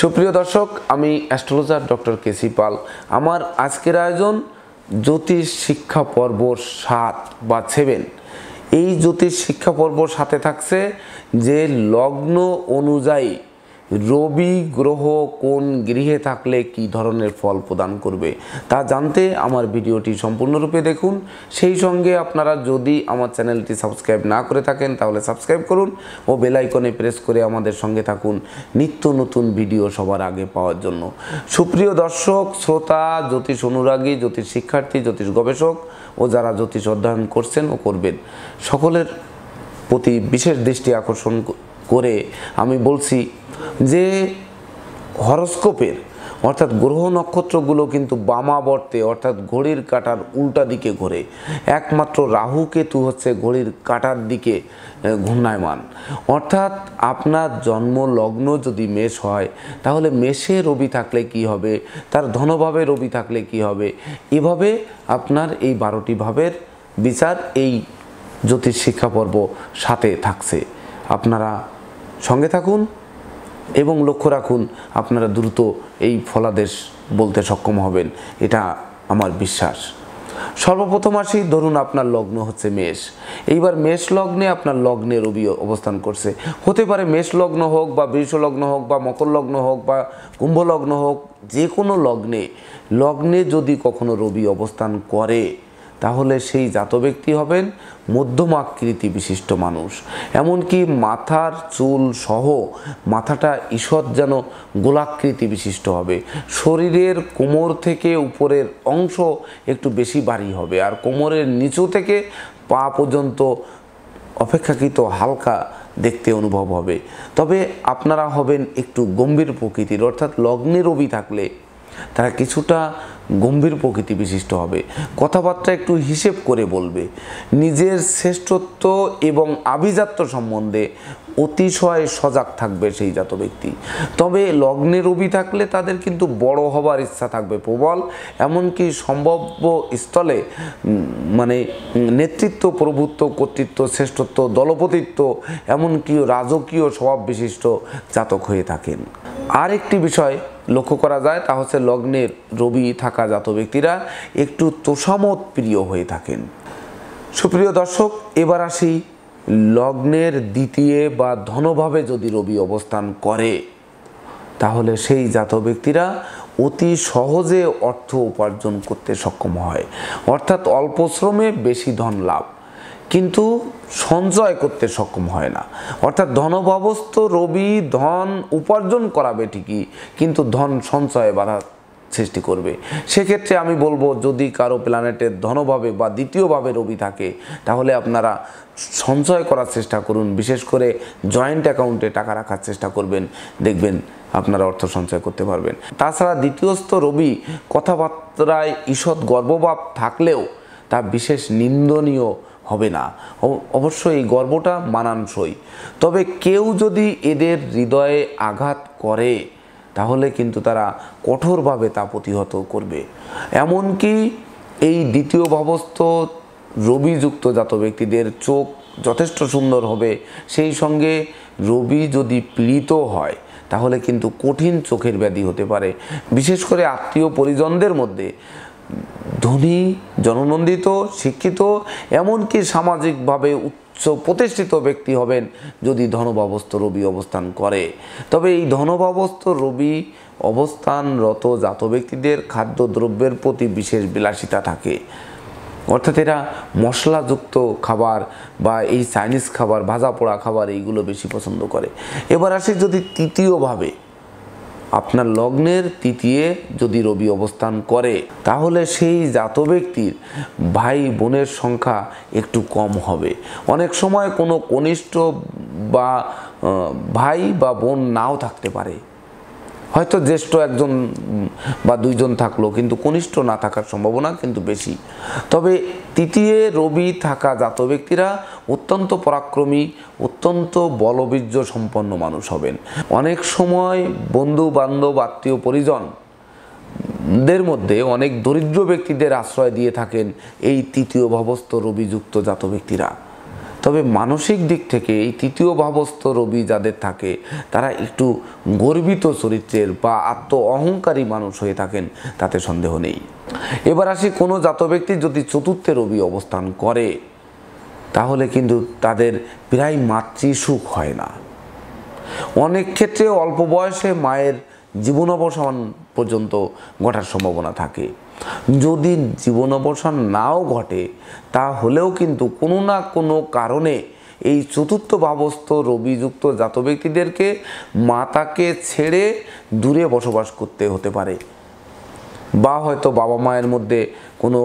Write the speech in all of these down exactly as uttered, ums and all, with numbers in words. सुप्रिय दर्शक आमी एस्ट्रोलजार डॉक्टर केसी पाल आमार आजकेर आयोजन ज्योतिष शिक्षा पर्व सात बा सेभेन এই জ্যোতিষ শিক্ষা পর্ব সাথে থাকছে যে লগ্ন অনুযায়ী রবি গ্রহ কোন গৃহে থাকলে কি ধরনের ফল প্রদান করবে তা জানতে আমার ভিডিওটি সম্পূর্ণরূপে দেখুন। সেই সঙ্গে আপনারা যদি আমার চ্যানেলটি সাবস্ক্রাইব না করে থাকেন তাহলে সাবস্ক্রাইব করুন ও বেল আইকনে প্রেস করে আমাদের সঙ্গে থাকুন নিত্য নতুন ভিডিও সবার আগে পাওয়ার জন্য। সুপ্রিয় দর্শক শ্রোতা, জ্যোতিষ অনুরাগী, জ্যোতিষ শিক্ষার্থী, জ্যোতিষ গবেষক ও যারা জ্যোতিষ অধ্যয়ন করছেন ও করবেন সকলের প্রতি বিশেষ দৃষ্টি আকর্ষণ করে আমি বলছি যে হরোস্কোপের অর্থাৎ গ্রহ নক্ষত্রগুলো কিন্তু বামাবর্তে অর্থাৎ ঘড়ির কাঁটার উল্টা দিকে ঘোরে, একমাত্র রাহু কেতু হচ্ছে ঘড়ির কাঁটার দিকে ঘূর্ণায়মান। অর্থাৎ আপনার জন্ম লগ্ন যদি মেষ হয় তাহলে মেষে রবি থাকলে কি হবে, তার ধনভাবে রবি থাকলে কি হবে, এভাবে আপনার এই বারোটি ভাবের বিচার এই জ্যোতিষ শিক্ষা পর্ব সাথে থাকছে। আপনারা সঙ্গে থাকুন এবং লক্ষ্য রাখুন, আপনারা দ্রুত এই ফলাদেশ বলতে সক্ষম হবেন, এটা আমার বিশ্বাস। সর্বপ্রথম আসি, ধরুন আপনার লগ্ন হচ্ছে মেষ। এইবার মেষ লগ্নে আপনার লগ্নে রবি অবস্থান করছে। হতে পারে মেষ লগ্ন হোক বা বৃষ লগ্ন হোক বা মকর লগ্ন হোক বা কুম্ভ লগ্ন হোক, যে কোনো লগ্নে লগ্নে যদি কখনো রবি অবস্থান করে তাহলে সেই জাত ব্যক্তি হবেন মধ্যমাকৃতি বিশিষ্ট মানুষ। এমনকি মাথার চুল সহ মাথাটা ঈষৎ যেন গোলাকৃতি বিশিষ্ট হবে, শরীরের কোমর থেকে উপরের অংশ একটু বেশি ভারী হবে আর কোমরের নিচু থেকে পা পর্যন্ত অপেক্ষাকৃত হালকা দেখতে অনুভব হবে। তবে আপনারা হবেন একটু গম্ভীর প্রকৃতির, অর্থাৎ লগ্নে রবি থাকলে তারা কিছুটা গম্ভীর প্রকৃতি বিশিষ্ট হবে, কথাবার্তা একটু হিসেব করে বলবে, নিজের শ্রেষ্ঠত্ব এবং আভিজাত্য সম্বন্ধে অতিশয় সজাগ থাকবে সেই জাত ব্যক্তি। তবে লগ্নে রবি থাকলে তাদের কিন্তু বড় হবার ইচ্ছা থাকবে প্রবল, এমনকি সম্ভাব্য স্থলে মানে নেতৃত্ব, প্রভুত্ব, কর্তৃত্ব, শ্রেষ্ঠত্ব, দলপতিত্ব, এমনকি রাজকীয় স্বভাব বিশিষ্ট জাতক হয়ে থাকেন। আর একটি বিষয় লক্ষ্য করা যায় তা হচ্ছে লগ্নের রবি থাকা জাত ব্যক্তিরা একটু তোষামত প্রিয় হয়ে থাকেন। সুপ্রিয় দর্শক, এবার আসি লগ্নের দ্বিতীয় বা ধনভাবে যদি রবি অবস্থান করে তাহলে সেই জাত ব্যক্তিরা অতি সহজে অর্থ উপার্জন করতে সক্ষম হয়, অর্থাৎ অল্প শ্রমে বেশি ধন লাভ, কিন্তু সঞ্চয় করতে সক্ষম হয় না। অর্থাৎ ধনভাবস্থ রবি ধন উপার্জন করাবে ঠিকই কিন্তু ধন সঞ্চয়ে বাধা সৃষ্টি করবে। সেক্ষেত্রে আমি বলবো যদি কারো প্ল্যানেটের ধনভাবে বা দ্বিতীয়ভাবে রবি থাকে তাহলে আপনারা সঞ্চয় করার চেষ্টা করুন, বিশেষ করে জয়েন্ট অ্যাকাউন্টে টাকা রাখার চেষ্টা করবেন, দেখবেন আপনারা অর্থ সঞ্চয় করতে পারবেন। তাছাড়া দ্বিতীয়স্থ রবি কথাবার্তায় ঈষৎ গর্বভাব থাকলেও তা বিশেষ নিন্দনীয় হবে না, অবশ্যই এই গর্বটা মানানসই। তবে কেউ যদি এদের হৃদয়ে আঘাত করে তাহলে কিন্তু তারা কঠোরভাবে তা প্রতিহত করবে। এমনকি এই দ্বিতীয় ভাবস্থ রবিযুক্ত জাত ব্যক্তিদের চোখ যথেষ্ট সুন্দর হবে, সেই সঙ্গে রবি যদি পীড়িত হয় তাহলে কিন্তু কঠিন চোখের ব্যাধি হতে পারে। বিশেষ করে আত্মীয় পরিজনদের মধ্যে ধনী, জননন্দিত, শিক্ষিত, এমনকি সামাজিকভাবে উচ্চ প্রতিষ্ঠিত ব্যক্তি হবেন যদি ধনভাবস্থ রবি অবস্থান করে। তবে এই ধনভাবস্থ রবি অবস্থানরত জাত ব্যক্তিদের খাদ্যদ্রব্যের প্রতি বিশেষ বিলাসিতা থাকে, অর্থাৎ এরা মশলাযুক্ত খাবার বা এই চাইনিজ খাবার, ভাজা পোড়া খাবার এইগুলো বেশি পছন্দ করে। এবার আসে যদি তৃতীয়ভাবে আপনার লগ্নের তৃতীয়ে যদি রবি অবস্থান করে তাহলে সেই জাত ব্যক্তির ভাই বোনের সংখ্যা একটু কম হবে। অনেক সময় কোনো কনিষ্ঠ বা ভাই বা বোন নাও থাকতে পারে, হয়তো জ্যেষ্ঠ একজন বা দুইজন থাকলো কিন্তু কনিষ্ঠ না থাকার সম্ভাবনা কিন্তু বেশি। তবে তৃতীয় রবি থাকা জাত ব্যক্তিরা অত্যন্ত পরাক্রমী, অত্যন্ত বলবীর্য সম্পন্ন মানুষ হবেন। অনেক সময় বন্ধু বান্ধব, আত্মীয় পরিজনদের মধ্যে অনেক দরিদ্র ব্যক্তিদের আশ্রয় দিয়ে থাকেন এই তৃতীয় ভাবস্থ রবিযুক্ত জাত ব্যক্তিরা। তবে মানসিক দিক থেকে এই তৃতীয় ভাবস্থ রবি যাদের থাকে তারা একটু গর্বিত চরিত্রের বা আত্ম অহংকারী মানুষ হয়ে থাকেন, তাতে সন্দেহ নেই। এবার আসি কোনো জাত ব্যক্তি যদি চতুর্থে রবি অবস্থান করে তাহলে কিন্তু তাদের প্রায় মাতৃসুখ হয় না। অনেক ক্ষেত্রে অল্প বয়সে মায়ের জীবনাবসান পর্যন্ত ঘটার সম্ভাবনা থাকে। যদি জীবনাবসান নাও ঘটে তাহলেও কিন্তু কোনো না কোনো কারণে এই চতুর্থ ভাবস্থ রবিযুক্ত জাত ব্যক্তিদেরকে মাতাকে ছেড়ে দূরে বসবাস করতে হতে পারে, বা হয়তো বাবা মায়ের মধ্যে কোনো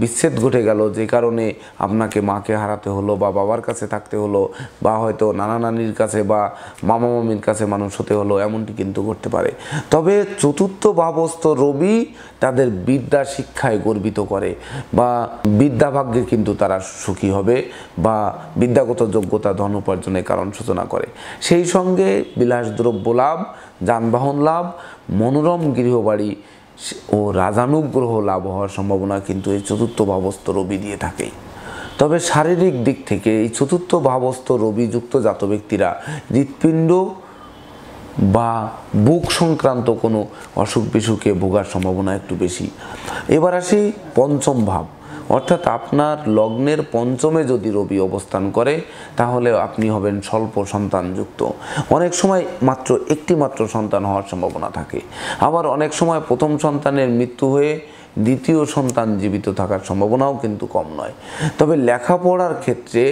বিচ্ছেদ ঘটে গেল যে কারণে আপনাকে মাকে হারাতে হলো বা বাবার কাছে থাকতে হলো, বা হয়তো নানা নানির কাছে বা মামা মামির কাছে মানুষ হতে হলো, এমনটি কিন্তু ঘটতে পারে। তবে চতুর্থ ভাবস্থ রবি তাদের বিদ্যা শিক্ষায় গর্বিত করে বা বিদ্যাভাগ্যে কিন্তু তারা সুখী হবে বা বিদ্যাগত যোগ্যতা ধন উপার্জনের কারণ সূচনা করে। সেই সঙ্গে বিলাসদ্রব্য লাভ, যানবাহন লাভ, মনোরম গৃহবাড়ি ও রাজানুগ্রহ লাভ হওয়ার সম্ভাবনা কিন্তু এই চতুর্থ ভাবস্থ রবি দিয়ে থাকে। তবে শারীরিক দিক থেকে এই চতুর্থ ভাবস্থ রবিযুক্ত জাত ব্যক্তিরা হৃৎপিণ্ড বা বুক সংক্রান্ত কোনো অসুখ বিসুখে ভোগার সম্ভাবনা একটু বেশি। এবার আসি পঞ্চম ভাব, অর্থাৎ আপনার লগ্নের পঞ্চমে যদি রবি অবস্থান করে তাহলে আপনি হবেন স্বল্প সন্তানযুক্ত। অনেক সময় মাত্র একটি মাত্র সন্তান হওয়ার সম্ভাবনা থাকে, আবার অনেক সময় প্রথম সন্তানের মৃত্যু হয়ে দ্বিতীয় সন্তান জীবিত থাকার সম্ভাবনাও কিন্তু কম নয়। তবে লেখাপড়ার ক্ষেত্রে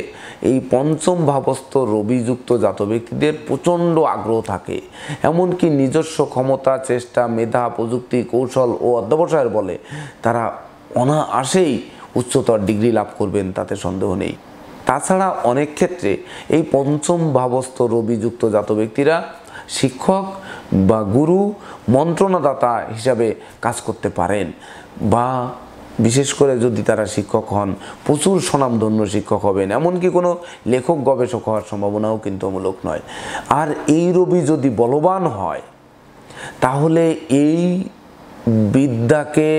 এই পঞ্চম ভাবস্থ রবিযুক্ত জাত ব্যক্তিদের প্রচণ্ড আগ্রহ থাকে, এমনকি নিজস্ব ক্ষমতা, চেষ্টা, মেধা, প্রযুক্তি, কৌশল ও অধ্যবসায়ের বলে তারা অনায়াসেই উচ্চতর ডিগ্রি লাভ করবেন, তাতে সন্দেহ নেই। তাছাড়া অনেক ক্ষেত্রে এই পঞ্চম ভাবস্থ রবিযুক্ত জাত ব্যক্তিরা শিক্ষক বা গুরু, মন্ত্রণাদাতা হিসাবে কাজ করতে পারেন, বা বিশেষ করে যদি তারা শিক্ষক হন প্রচুর স্বনামধন্য শিক্ষক হবেন, এমনকি কোনো লেখক গবেষক হওয়ার সম্ভাবনাও কিন্তু অমূলক নয়। আর এই রবি যদি বলবান হয় তাহলে এই বিদ্যাকে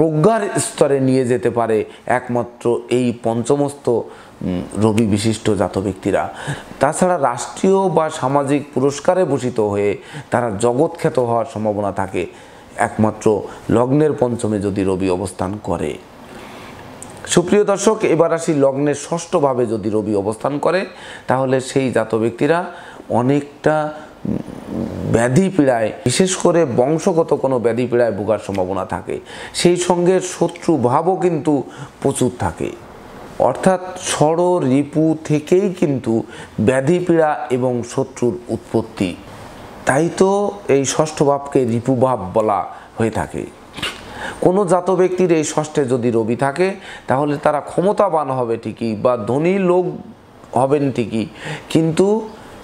প্রজ্ঞার স্তরে নিয়ে যেতে পারে একমাত্র এই পঞ্চমস্থ রবি বিশিষ্ট জাত ব্যক্তিরা। তাছাড়া রাষ্ট্রীয় বা সামাজিক পুরস্কারে ভূষিত হয়ে তারা জগৎখ্যাত হওয়ার সম্ভাবনা থাকে একমাত্র লগ্নের পঞ্চমে যদি রবি অবস্থান করে। সুপ্রিয় দর্শক, এবার আসি লগ্নের ষষ্ঠভাবে যদি রবি অবস্থান করে তাহলে সেই জাত ব্যক্তিরা অনেকটা ব্যাধি পীড়ায়, বিশেষ করে বংশগত কোনো ব্যাধি পীড়ায় ভোগার সম্ভাবনা থাকে। সেই সঙ্গে শত্রু ভাবও কিন্তু প্রচুর থাকে, অর্থাৎ ষড় রিপু থেকেই কিন্তু ব্যাধি পীড়া এবং শত্রুর উৎপত্তি, তাই তো এই ষষ্ঠ ভাবকে রিপু ভাব বলা হয়ে থাকে। কোনো জাত ব্যক্তির এই ষষ্ঠে যদি রবি থাকে তাহলে তারা ক্ষমতাবান হবে ঠিকই বা ধনী লোক হবেন ঠিকই, কিন্তু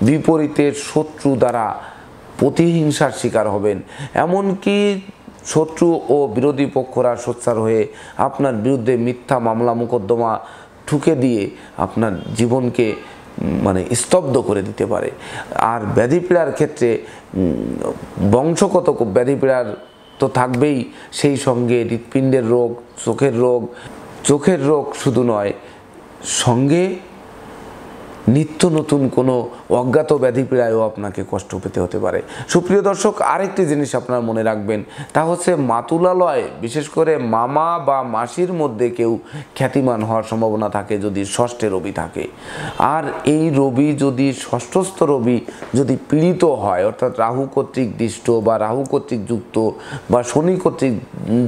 বিপরীতে শত্রু দ্বারা প্রতিহিংসার শিকার হবেন, এমনকি শত্রু ও বিরোধী পক্ষরা সোচ্চার হয়ে আপনার বিরুদ্ধে মিথ্যা মামলা মোকদ্দমা ঠুকে দিয়ে আপনার জীবনকে মানে স্তব্ধ করে দিতে পারে। আর ব্যাধিপীড়ার ক্ষেত্রে বংশগত ব্যাধিপীড়ার তো থাকবেই, সেই সঙ্গে হৃৎপিণ্ডের রোগ, চোখের রোগ, চোখের রোগ শুধু নয়, সঙ্গে নিত্য নতুন কোনো অজ্ঞাত ব্যাধি পীড়ায়ও আপনাকে কষ্ট পেতে হতে পারে। সুপ্রিয় দর্শক, আরেকটি জিনিস আপনার মনে রাখবেন, তা হচ্ছে মাতুলালয়, বিশেষ করে মামা বা মাসির মধ্যে কেউ খ্যাতিমান হওয়ার সম্ভাবনা থাকে যদি ষষ্ঠে রবি থাকে। আর এই রবি যদি ষষ্ঠস্থ রবি যদি পীড়িত হয়, অর্থাৎ রাহু কর্তৃক দৃষ্ট বা রাহু কর্তৃক যুক্ত বা শনি কর্তৃক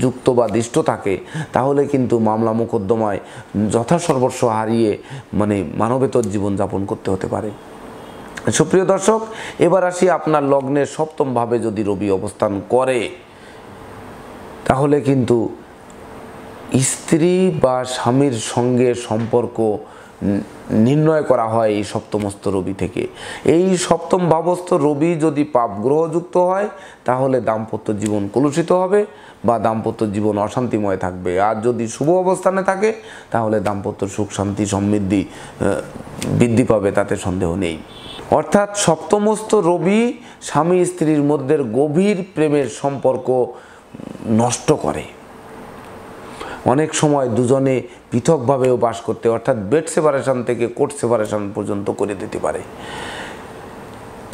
যুক্ত বা দৃষ্ট থাকে তাহলে কিন্তু মামলা মোকদ্দমায় যথাসর্বস্ব হারিয়ে মানে মানবেতর জীবন যাপন করতে হতে পারে। সুপ্রিয় দর্শক, এবার আসি আপনার লগ্নের সপ্তম ভাবে যদি রবি অবস্থান করে তাহলে কিন্তু স্ত্রী বা স্বামীর সঙ্গে সম্পর্ক নির্ণয় করা হয় এই সপ্তমস্থ রবি থেকে। এই সপ্তম ভাবস্থ রবি যদি পাপ গ্রহযুক্ত হয় তাহলে দাম্পত্য জীবন কলুষিত হবে বা দাম্পত্য জীবন অশান্তিময় থাকবে, আর যদি শুভ অবস্থানে থাকে তাহলে দাম্পত্য সুখ, শান্তি, সমৃদ্ধি বৃদ্ধি পাবে, তাতে সন্দেহ নেই। অর্থাৎ সপ্তমস্থ রবি স্বামী স্ত্রীর মধ্যে গভীর প্রেমের সম্পর্ক নষ্ট করে, অনেক সময় দুজনে পৃথকভাবেও বাস করতে অর্থাৎ বেড সেপারেশন থেকে কোর্ট সেপারেশন পর্যন্ত করে দিতে পারে।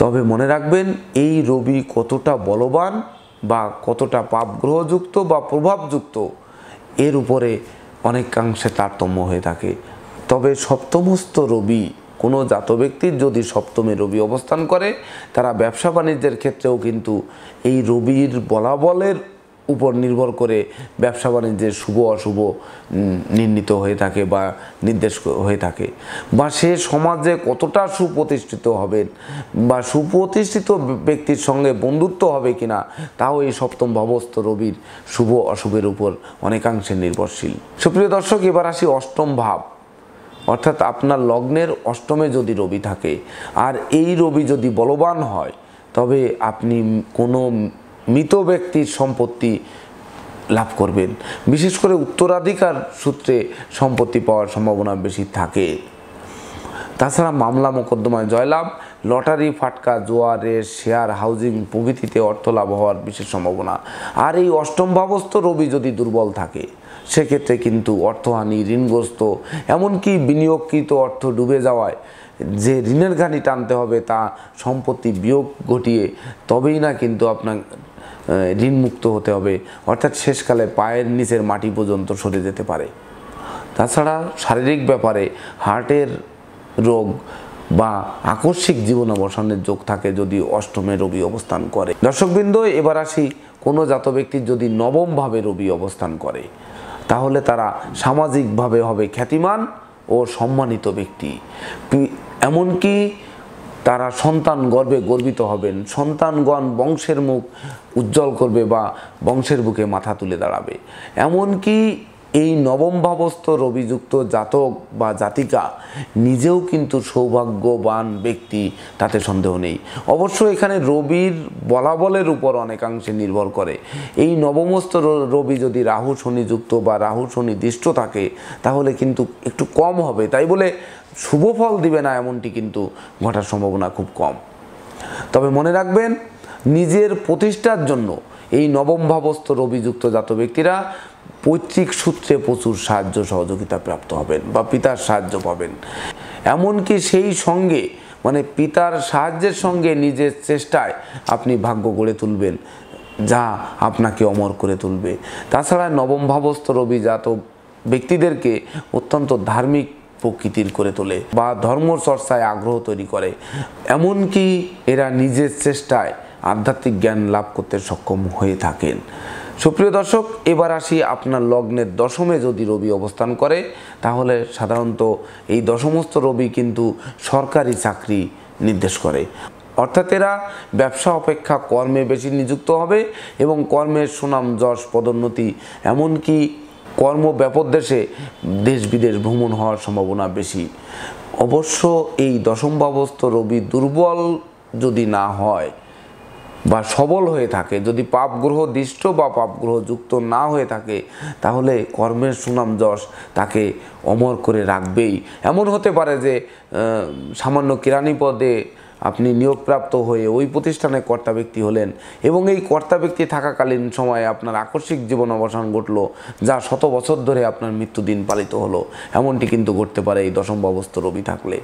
তবে মনে রাখবেন এই রবি কতটা বলবান বা কতটা পাপ গ্রহযুক্ত বা প্রভাবযুক্ত এর উপরে অনেকাংশে তারতম্য হয়ে থাকে। তবে সপ্তমস্থ রবি কোনো জাত ব্যক্তির যদি সপ্তমে রবি অবস্থান করে তারা ব্যবসা বাণিজ্যের ক্ষেত্রেও কিন্তু এই রবির বলাবলের উপর নির্ভর করে ব্যবসা বাণিজ্যের শুভ অশুভ নির্ণীত হয়ে থাকে বা নির্দেশ হয়ে থাকে, বা সে সমাজে কতটা সুপ্রতিষ্ঠিত হবেন বা সুপ্রতিষ্ঠিত ব্যক্তির সঙ্গে বন্ধুত্ব হবে কিনা তাও এই সপ্তম ভাবস্থ রবির শুভ অশুভের উপর অনেকাংশে নির্ভরশীল। সুপ্রিয় দর্শক, এবার আসি অষ্টম ভাব অর্থাৎ আপনার লগ্নের অষ্টমে যদি রবি থাকে আর এই রবি যদি বলবান হয় তবে আপনি কোনো মৃত ব্যক্তির সম্পত্তি লাভ করবেন, বিশেষ করে উত্তরাধিকার সূত্রে সম্পত্তি পাওয়ার সম্ভাবনা বেশি থাকে। তাছাড়া মামলা মোকদ্দমায় জয়লাভ, লটারি, ফাটকা, জোয়া, রেস, শেয়ার, হাউজিং প্রভৃতিতে অর্থ লাভ হওয়ার বিশেষ সম্ভাবনা। আর এই অষ্টম ভাবস্থ রবি যদি দুর্বল থাকে সেক্ষেত্রে কিন্তু অর্থহানি, ঋণগ্রস্ত, এমনকি বিনিয়োগকৃত অর্থ ডুবে যাওয়ায় যে ঋণের ঘানি টানতে হবে তা সম্পত্তি বিয়োগ ঘটিয়ে তবেই না কিন্তু আপনার ঋণমুক্ত হতে হবে, অর্থাৎ শেষকালে পায়ের নিচের মাটি পর্যন্ত সরে যেতে পারে। তাছাড়া শারীরিক ব্যাপারে হার্টের রোগ বা আকস্মিক জীবনাবসানের যোগ থাকে যদি অষ্টমে রবি অবস্থান করে। দর্শকবৃন্দ, এবার আসি কোনো জাত ব্যক্তির যদি নবমভাবে রবি অবস্থান করে তাহলে তারা সামাজিকভাবে হবে খ্যাতিমান ও সম্মানিত ব্যক্তি, এমনকি তারা সন্তান গর্বে গর্বিত হবেন, সন্তানগণ বংশের মুখ উজ্জ্বল করবে বা বংশের বুকে মাথা তুলে দাঁড়াবে। এমনকি এই নবম ভাবস্থ রবিযুক্ত জাতক বা জাতিকা নিজেও কিন্তু সৌভাগ্যবান ব্যক্তি, তাতে সন্দেহ নেই। অবশ্য এখানে রবির বলাবলের উপর অনেকাংশে নির্ভর করে। এই নবমস্থ রবি যদি রাহু শনিযুক্ত বা রাহু শনি দৃষ্ট থাকে তাহলে কিন্তু একটু কম হবে, তাই বলে শুভ ফল দিবে না এমনটি কিন্তু ঘটার সম্ভাবনা খুব কম। তবে মনে রাখবেন নিজের প্রতিষ্ঠার জন্য এই নবম ভাবস্থ রবিযুক্ত জাত ব্যক্তিরা পৈতৃক সূত্রে প্রচুর সাহায্য সহযোগিতা প্রাপ্ত হবেন বা পিতার সাহায্য পাবেন, এমনকি সেই সঙ্গে মানে পিতার সাহায্যের সঙ্গে নিজের চেষ্টায় আপনি ভাগ্য গড়ে তুলবেন যা আপনাকে অমর করে তুলবে। তাছাড়া নবম ভাবস্থ রবি জাত ব্যক্তিদেরকে অত্যন্ত ধার্মিক প্রকৃতির করে তোলে বা ধর্মচর্চায় আগ্রহ তৈরি করে, এমনকি এরা নিজের চেষ্টায় আধ্যাত্মিক জ্ঞান লাভ করতে সক্ষম হয়ে থাকেন। সুপ্রিয় দর্শক, এবার আসি আপনার লগ্নের দশমে যদি রবি অবস্থান করে তাহলে সাধারণত এই দশমস্থ রবি কিন্তু সরকারি চাকরি নির্দেশ করে, অর্থাৎ এরা ব্যবসা অপেক্ষা কর্মে বেশি নিযুক্ত হবে এবং কর্মের সুনাম, যশ, পদোন্নতি, এমনকি কর্ম ব্যাপক দেশে দেশ বিদেশ ভ্রমণ হওয়ার সম্ভাবনা বেশি। অবশ্য এই দশম ভাবস্থ রবি দুর্বল যদি না হয় বা সবল হয়ে থাকে, যদি পাপ গ্রহ দৃষ্ট বা পাপ গ্রহ যুক্ত না হয়ে থাকে তাহলে কর্মের সুনাম যশ তাকে অমর করে রাখবেই। এমন হতে পারে যে সামান্য কেরানি পদে আপনি নিয়োগপ্রাপ্ত হয়ে ওই প্রতিষ্ঠানে কর্তা ব্যক্তি হলেন এবং এই কর্তা ব্যক্তি থাকাকালীন সময়ে আপনার আকস্মিক জীবন অবসান ঘটল যা শত বছর ধরে আপনার মৃত্যুদিন পালিত হলো, এমনটি কিন্তু ঘটতে পারে এই দশম ভাবস্থ রবি থাকলে।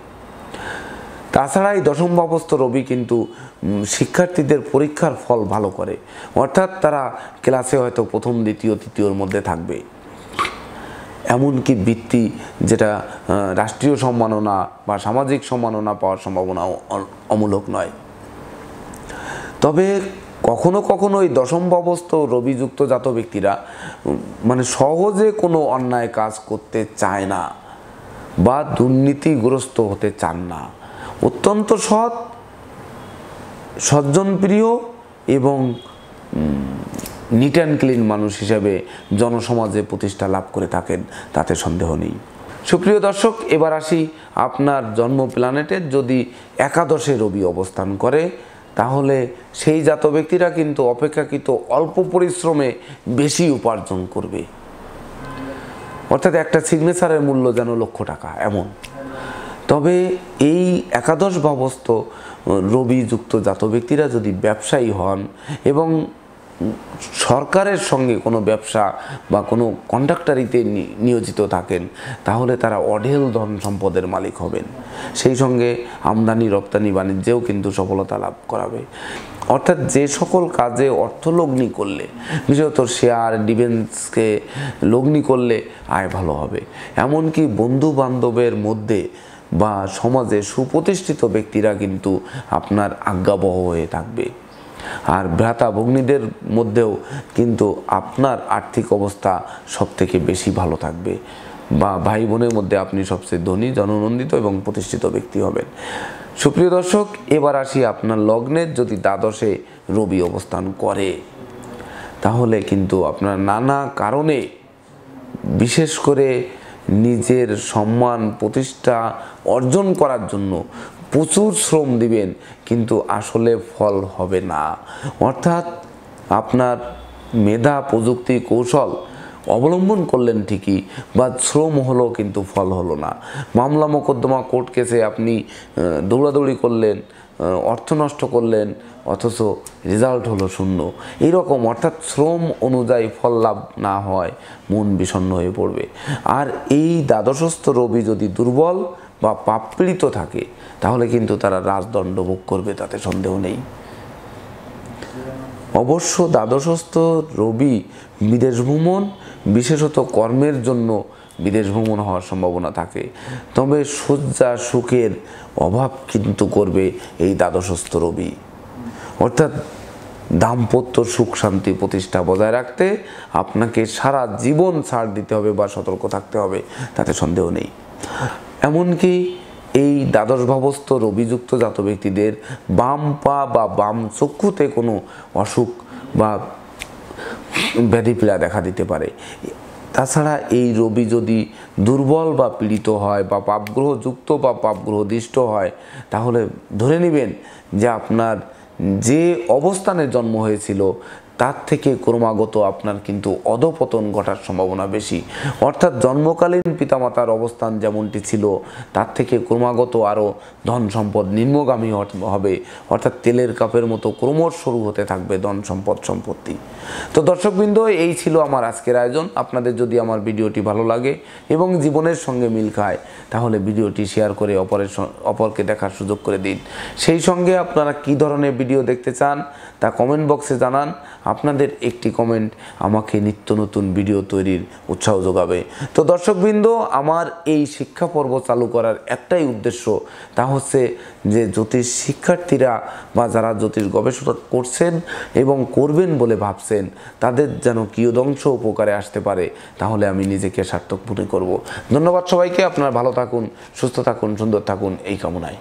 তাছাড়া এই দশম ভাবস্থ রবি কিন্তু শিক্ষার্থীদের পরীক্ষার ফল ভালো করে, অর্থাৎ তারা ক্লাসে হয়তো প্রথম, দ্বিতীয়, তৃতীয়র মধ্যে থাকবে, এমনকি বৃত্তি যেটা রাষ্ট্রীয় সম্মাননা বা সামাজিক সম্মাননা পাওয়ার সম্ভাবনা অমূলক নয়। তবে কখনো কখনো এই দশম ভাবস্থ রবিযুক্ত জাত ব্যক্তিরা মানে সহজে কোনো অন্যায় কাজ করতে চায় না বা দুর্নীতিগ্রস্ত হতে চান না, অত্যন্ত সৎ, সজ্জনপ্রিয় এবং নিট অ্যান্ড ক্লিন মানুষ হিসাবে জনসমাজে প্রতিষ্ঠা লাভ করে থাকেন, তাতে সন্দেহ নেই। সুপ্রিয় দর্শক, এবার আসি আপনার জন্ম প্ল্যানেটের যদি একাদশে রবি অবস্থান করে তাহলে সেই জাত ব্যক্তিরা কিন্তু অপেক্ষাকৃত অল্প পরিশ্রমে বেশি উপার্জন করবে, অর্থাৎ একটা সিগনেচারের মূল্য যেন লক্ষ টাকা এমন। তবে এই একাদশ ভাবস্থ রবিযুক্ত জাত ব্যক্তিরা যদি ব্যবসায়ী হন এবং সরকারের সঙ্গে কোনো ব্যবসা বা কোনো কন্ট্রাক্টরিতে নিয়োজিত থাকেন তাহলে তারা অঢেল ধন সম্পদের মালিক হবেন, সেই সঙ্গে আমদানি রপ্তানি বাণিজ্যেও কিন্তু সফলতা লাভ করাবে। অর্থাৎ যে সকল কাজে অর্থ লগ্নি করলে, বিশেষত শেয়ার ডিভেন্সকে লগ্নি করলে আয় ভালো হবে। এমনকি বন্ধু বান্ধবের মধ্যে বা সমাজে সুপ্রতিষ্ঠিত ব্যক্তিরা কিন্তু আপনার আজ্ঞাবহ হয়ে থাকবে। আর ভ্রাতা ভগ্নীদের মধ্যেও কিন্তু আপনার আর্থিক অবস্থা সব থেকে বেশি ভালো থাকবে, বা ভাই বোনের মধ্যে আপনি সবচেয়ে ধনী, জননন্দিত এবং প্রতিষ্ঠিত ব্যক্তি হবেন। সুপ্রিয় দর্শক, এবার আসি আপনার লগ্নের যদি দ্বাদশে রবি অবস্থান করে তাহলে কিন্তু আপনার নানা কারণে, বিশেষ করে নিজের সম্মান প্রতিষ্ঠা অর্জন করার জন্য প্রচুর শ্রম দিবেন কিন্তু আসলে ফল হবে না। অর্থাৎ আপনার মেধা প্রযুক্তি কৌশল অবলম্বন করলেন ঠিকই, বা শ্রম হলো কিন্তু ফল হলো না। মামলা মোকদ্দমা কোর্ট কেসে আপনি দৌড়াদৌড়ি করলেন, অর্থ নষ্ট করলেন, অথচ রেজাল্ট হলো শূন্য। এইরকম অর্থাৎ শ্রম অনুযায়ী ফল লাভ না হয় মন বিষণ্ণ হয়ে পড়বে। আর এই দ্বাদশস্থ রবি যদি দুর্বল বা পাপ পীড়িত থাকে তাহলে কিন্তু তারা রাজদণ্ড ভোগ করবে, তাতে সন্দেহ নেই। অবশ্য দ্বাদশস্থ রবি বিদেশ ভ্রমণ, বিশেষত কর্মের জন্য বিদেশ ভ্রমণ হওয়ার সম্ভাবনা থাকে। তবে শয্যা সুখের অভাব কিন্তু করবে এই দ্বাদশস্থ রবি। অর্থাৎ দাম্পত্য সুখ শান্তি প্রতিষ্ঠা বজায় রাখতে আপনাকে সারা জীবন ছাড় দিতে হবে বা সতর্ক থাকতে হবে, তাতে সন্দেহ নেই। এমনকি এই দ্বাদশ ভাবস্থ রবিযুক্ত জাত ব্যক্তিদের বাম পা বা বাম চক্ষুতে কোনো অসুখ বা ব্যাধিপীড়া দেখা দিতে পারে। তাছাড়া এই রবি যদি দুর্বল বা পীড়িত হয় বা পাপগ্রহযুক্ত বা পাপগ্রহদৃষ্ট হয় তাহলে ধরে নেবেন যে আপনার যে অবস্থানে জন্ম হয়েছিল তার থেকে ক্রমাগত আপনার কিন্তু অধঃপতন ঘটার সম্ভাবনা বেশি। অর্থাৎ জন্মকালীন পিতামাতার অবস্থান যেমনটি ছিল তার থেকে ক্রমাগত আরও ধন সম্পদ নিম্নগামী হবে, অর্থাৎ তেলের কাপের মতো ক্রমশ শুরু হতে থাকবে ধন সম্পদ সম্পত্তি। তো দর্শকবৃন্দ, এই ছিল আমার আজকের আয়োজন। আপনাদের যদি আমার ভিডিওটি ভালো লাগে এবং জীবনের সঙ্গে মিল খায় তাহলে ভিডিওটি শেয়ার করে অপরের অপরকে দেখার সুযোগ করে দিন। সেই সঙ্গে আপনারা কী ধরনের ভিডিও দেখতে চান তা কমেন্ট বক্সে জানান। আপনাদের একটি কমেন্ট আমাকে নিত্য নতুন ভিডিও তৈরির উৎসাহ যোগাবে। তো দর্শকবৃন্দ, আমার এই শিক্ষা পর্ব চালু করার একটাই উদ্দেশ্য, তা হচ্ছে যে জ্যোতিষ শিক্ষার্থীরা বা যারা জ্যোতিষ গবেষণা করছেন এবং করবেন বলে ভাবছেন তাদের যেন কিয়দংশ উপকারে আসতে পারে, তাহলে আমি নিজেকে সার্থক মনে করব। ধন্যবাদ সবাইকে। আপনারা ভালো থাকুন, সুস্থ থাকুন, সুন্দর থাকুন এই কামনায়।